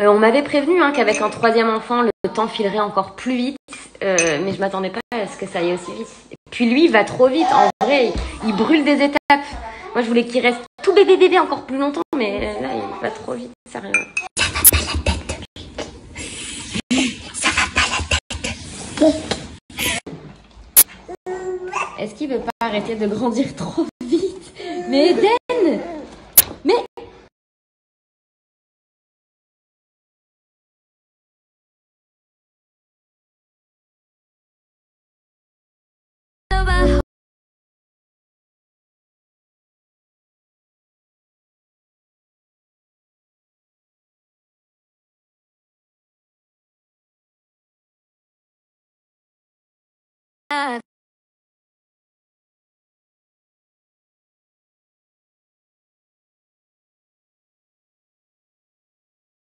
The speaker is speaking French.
On m'avait prévenu hein, qu'avec un troisième enfant, le temps filerait encore plus vite, mais je m'attendais pas à ce que ça aille aussi vite. Et puis lui, il va trop vite, en vrai, il brûle des étapes. Moi, je voulais qu'il reste tout bébé encore plus longtemps, mais là, il va trop vite, sérieux. Ça va pas la tête de lui. Ça va pas la tête de lui. Est-ce qu'il veut pas arrêter de grandir trop vite? Mais Eden! Mais...